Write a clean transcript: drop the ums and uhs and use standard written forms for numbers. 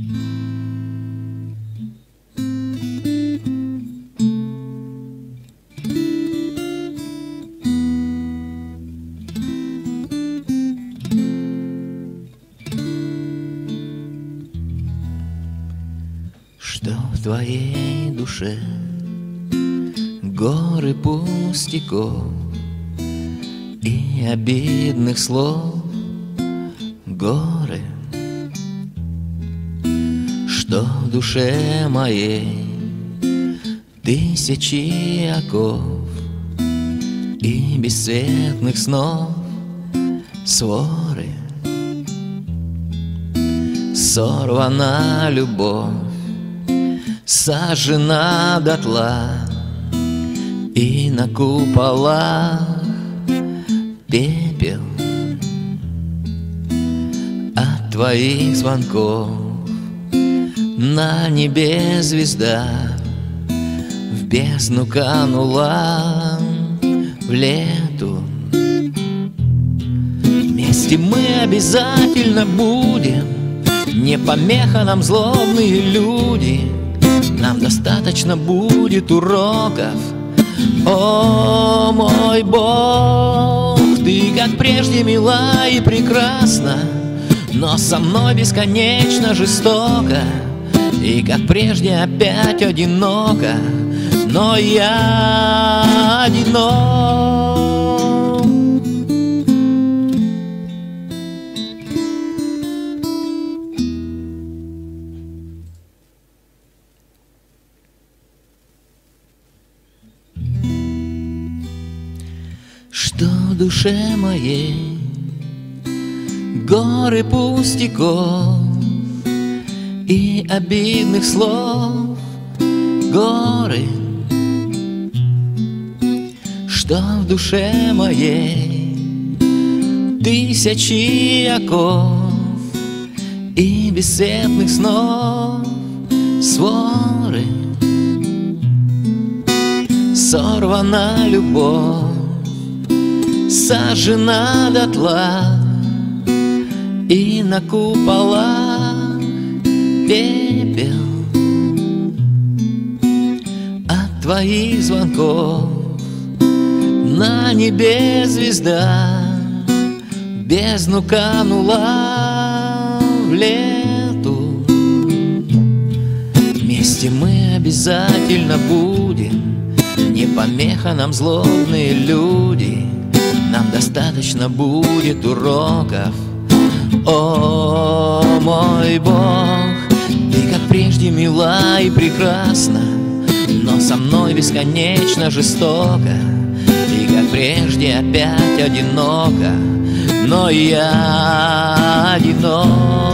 Что в твоей душе горы пустяков и обидных слов, горы. Что в душе моей тысячи оков и бесцветных снов своры. Сорвана любовь, сожжена дотла, и на куполах пепел от твоих звонков. На небе звезда в бездну канула в лету. Вместе мы обязательно будем, не помеха нам злобные люди. Нам достаточно будет уроков. О, мой Бог, ты как прежде мила и прекрасна, но со мной бесконечно жестоко, и как прежде опять одиноко. Но я одинок. Что в душе моей горы пустяков и обидных слов, горы. Что в душе моей тысячи оков и бесцветных снов своры. Сорвана любовь, сожжена дотла, и на куполах пепел от твоих звонков. На небе звезда в бездну канула в лету. Вместе мы обязательно будем, не помеха нам злобные люди. Нам достаточно будет уроков. О, мой Бог, ты как прежде мила и прекрасна, но со мной бесконечно жестоко, и как прежде опять одиноко. Но я одинок.